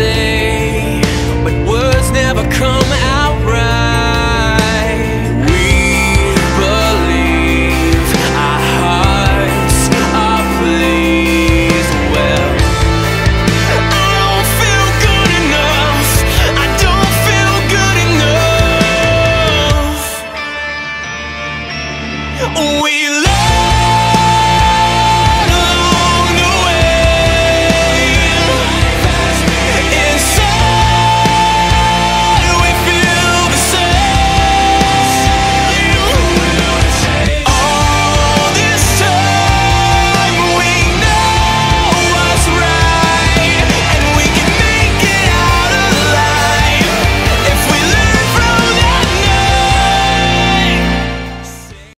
say